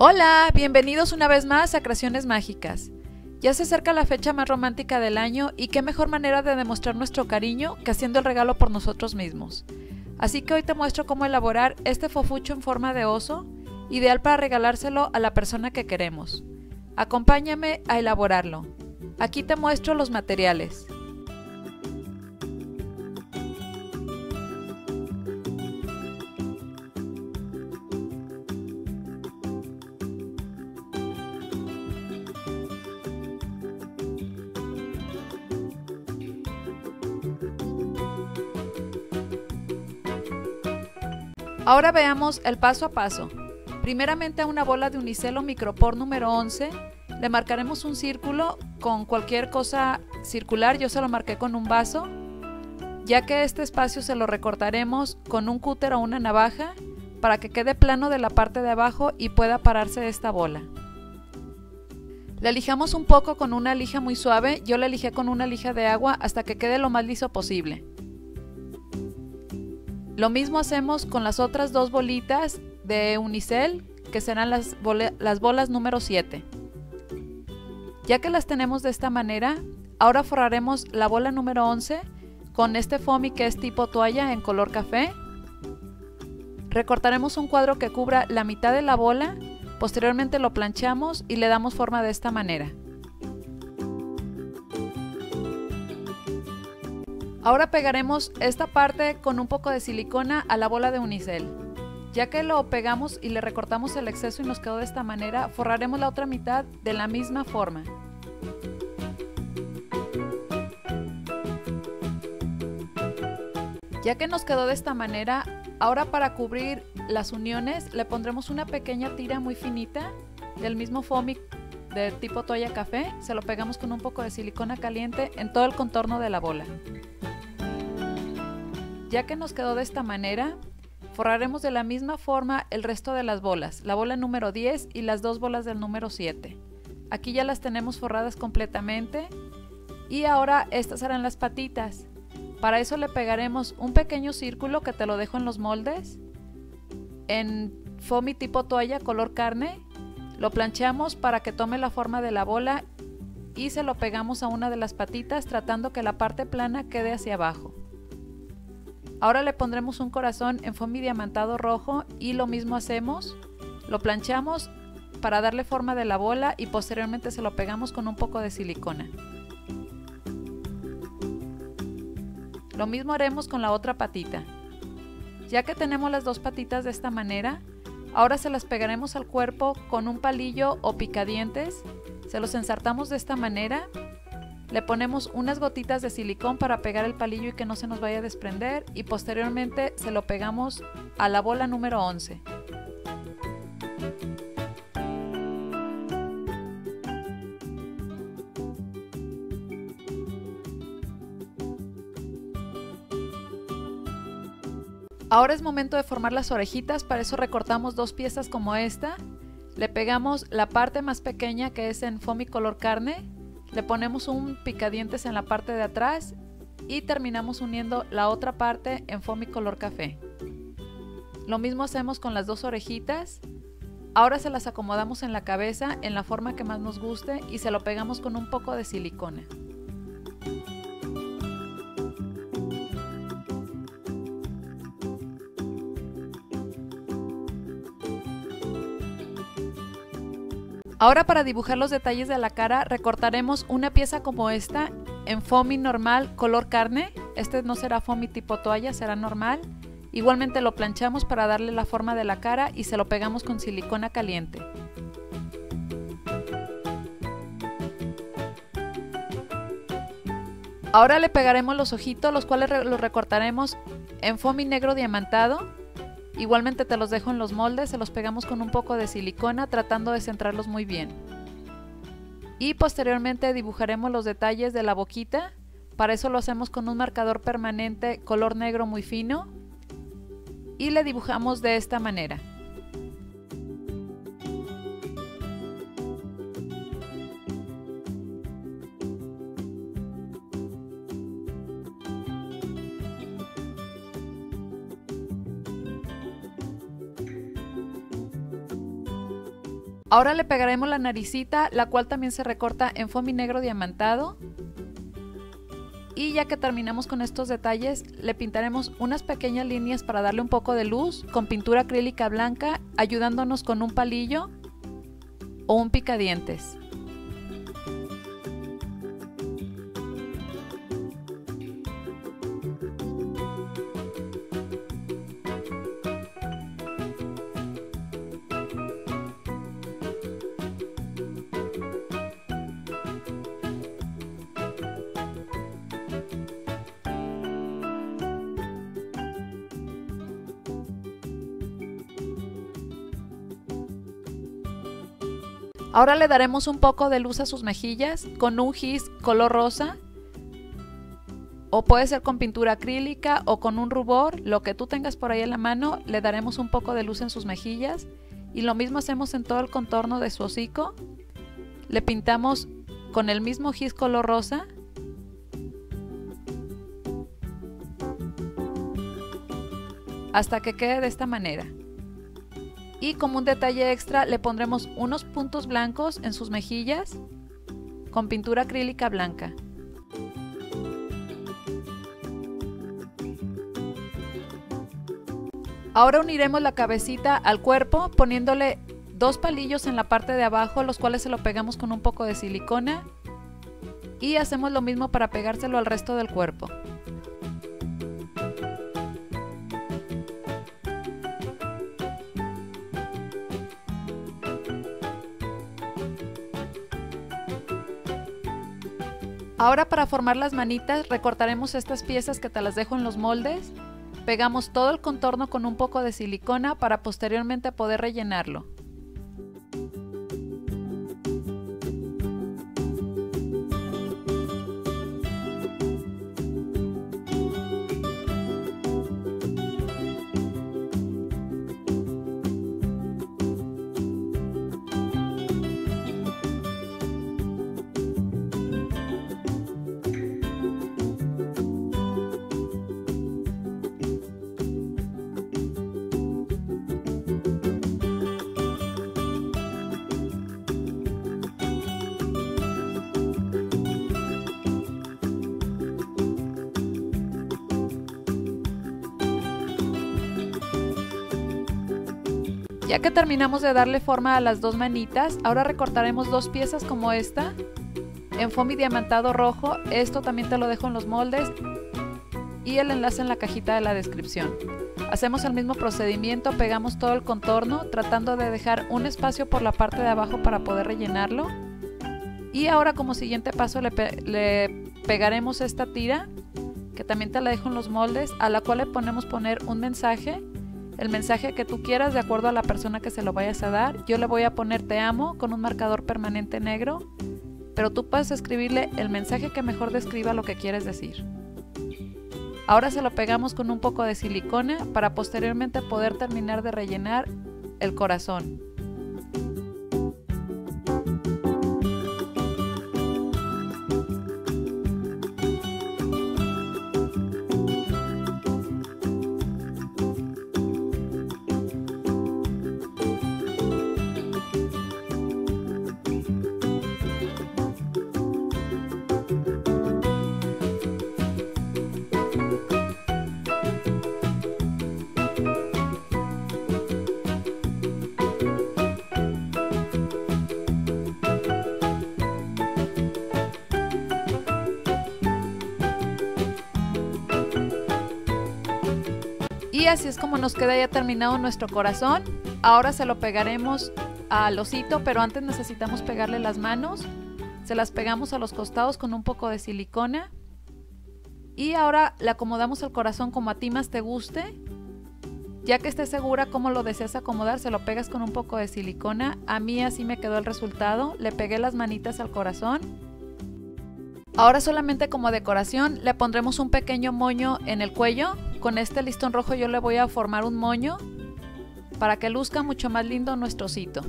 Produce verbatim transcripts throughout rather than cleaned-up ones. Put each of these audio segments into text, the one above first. Hola, bienvenidos una vez más a Creaciones Mágicas. Ya se acerca la fecha más romántica del año y qué mejor manera de demostrar nuestro cariño que haciendo el regalo por nosotros mismos. Así que hoy te muestro cómo elaborar este fofucho en forma de oso, ideal para regalárselo a la persona que queremos. Acompáñame a elaborarlo. Aquí te muestro los materiales. Ahora veamos el paso a paso. Primeramente, a una bola de unicel o micropor número once le marcaremos un círculo con cualquier cosa circular. Yo se lo marqué con un vaso, ya que este espacio se lo recortaremos con un cúter o una navaja para que quede plano de la parte de abajo y pueda pararse esta bola. La lijamos un poco con una lija muy suave. Yo la lijé con una lija de agua hasta que quede lo más liso posible. Lo mismo hacemos con las otras dos bolitas de unicel, que serán las, las bolas número siete. Ya que las tenemos de esta manera, ahora forraremos la bola número once con este fomi que es tipo toalla en color café. Recortaremos un cuadro que cubra la mitad de la bola, posteriormente lo planchamos y le damos forma de esta manera. Ahora pegaremos esta parte con un poco de silicona a la bola de unicel. Ya que lo pegamos y le recortamos el exceso y nos quedó de esta manera, forraremos la otra mitad de la misma forma. Ya que nos quedó de esta manera, ahora para cubrir las uniones le pondremos una pequeña tira muy finita del mismo foamy de tipo toalla café. Se lo pegamos con un poco de silicona caliente en todo el contorno de la bola. Ya que nos quedó de esta manera, forraremos de la misma forma el resto de las bolas, la bola número diez y las dos bolas del número siete. Aquí ya las tenemos forradas completamente y ahora estas serán las patitas. Para eso le pegaremos un pequeño círculo que te lo dejo en los moldes, en foamy tipo toalla color carne, lo planchamos para que tome la forma de la bola y se lo pegamos a una de las patitas tratando que la parte plana quede hacia abajo. Ahora le pondremos un corazón en foamy diamantado rojo y lo mismo hacemos, lo planchamos para darle forma de la bola y posteriormente se lo pegamos con un poco de silicona. Lo mismo haremos con la otra patita. Ya que tenemos las dos patitas de esta manera, ahora se las pegaremos al cuerpo con un palillo o picadientes, se los ensartamos de esta manera. Le ponemos unas gotitas de silicón para pegar el palillo y que no se nos vaya a desprender y posteriormente se lo pegamos a la bola número once. Ahora es momento de formar las orejitas, para eso recortamos dos piezas como esta, le pegamos la parte más pequeña que es en foamy color carne. Le ponemos un picadientes en la parte de atrás y terminamos uniendo la otra parte en foamy color café. Lo mismo hacemos con las dos orejitas. Ahora se las acomodamos en la cabeza en la forma que más nos guste y se lo pegamos con un poco de silicona. Ahora, para dibujar los detalles de la cara, recortaremos una pieza como esta en foamy normal color carne. Este no será foamy tipo toalla, será normal. Igualmente lo planchamos para darle la forma de la cara y se lo pegamos con silicona caliente. Ahora le pegaremos los ojitos, los cuales los recortaremos en foamy negro diamantado. Igualmente te los dejo en los moldes, se los pegamos con un poco de silicona tratando de centrarlos muy bien. Y posteriormente dibujaremos los detalles de la boquita, para eso lo hacemos con un marcador permanente color negro muy fino y le dibujamos de esta manera. Ahora le pegaremos la naricita, la cual también se recorta en foamy negro diamantado. Y ya que terminamos con estos detalles, le pintaremos unas pequeñas líneas para darle un poco de luz con pintura acrílica blanca, ayudándonos con un palillo o un picadientes. Ahora le daremos un poco de luz a sus mejillas con un gis color rosa, o puede ser con pintura acrílica o con un rubor, lo que tú tengas por ahí en la mano. Le daremos un poco de luz en sus mejillas y lo mismo hacemos en todo el contorno de su hocico. Le pintamos con el mismo gis color rosa. Hasta que quede de esta manera. Y como un detalle extra le pondremos unos puntos blancos en sus mejillas con pintura acrílica blanca. Ahora uniremos la cabecita al cuerpo poniéndole dos palillos en la parte de abajo, los cuales se lo pegamos con un poco de silicona, y hacemos lo mismo para pegárselo al resto del cuerpo. Ahora para formar las manitas recortaremos estas piezas que te las dejo en los moldes, pegamos todo el contorno con un poco de silicona para posteriormente poder rellenarlo. Ya que terminamos de darle forma a las dos manitas, ahora recortaremos dos piezas como esta, en foamy diamantado rojo. Esto también te lo dejo en los moldes y el enlace en la cajita de la descripción. Hacemos el mismo procedimiento, pegamos todo el contorno, tratando de dejar un espacio por la parte de abajo para poder rellenarlo. Y ahora como siguiente paso le, pe- le pegaremos esta tira, que también te la dejo en los moldes, a la cual le ponemos poner un mensaje. El mensaje que tú quieras de acuerdo a la persona que se lo vayas a dar. Yo le voy a poner te amo con un marcador permanente negro, pero tú puedes escribirle el mensaje que mejor describa lo que quieres decir. Ahora se lo pegamos con un poco de silicona para posteriormente poder terminar de rellenar el corazón. Y así es como nos queda ya terminado nuestro corazón. Ahora se lo pegaremos al osito, pero antes necesitamos pegarle las manos. Se las pegamos a los costados con un poco de silicona. Y ahora le acomodamos el corazón como a ti más te guste. Ya que estés segura cómo lo deseas acomodar, se lo pegas con un poco de silicona. A mí así me quedó el resultado. Le pegué las manitas al corazón. Ahora solamente como decoración le pondremos un pequeño moño en el cuello. Con este listón rojo yo le voy a formar un moño para que luzca mucho más lindo nuestro osito.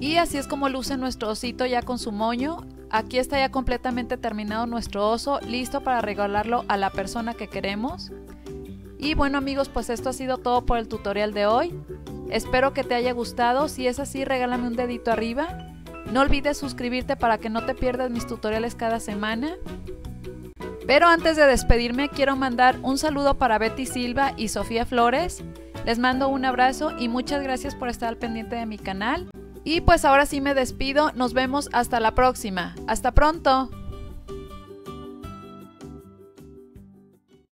Y así es como luce nuestro osito ya con su moño. Aquí está ya completamente terminado nuestro oso, listo para regalarlo a la persona que queremos. Y bueno amigos, pues esto ha sido todo por el tutorial de hoy. Espero que te haya gustado, si es así regálame un dedito arriba. No olvides suscribirte para que no te pierdas mis tutoriales cada semana. Pero antes de despedirme quiero mandar un saludo para Betty Silva y Sofía Flores. Les mando un abrazo y muchas gracias por estar al pendiente de mi canal. Y pues ahora sí me despido, nos vemos hasta la próxima. ¡Hasta pronto!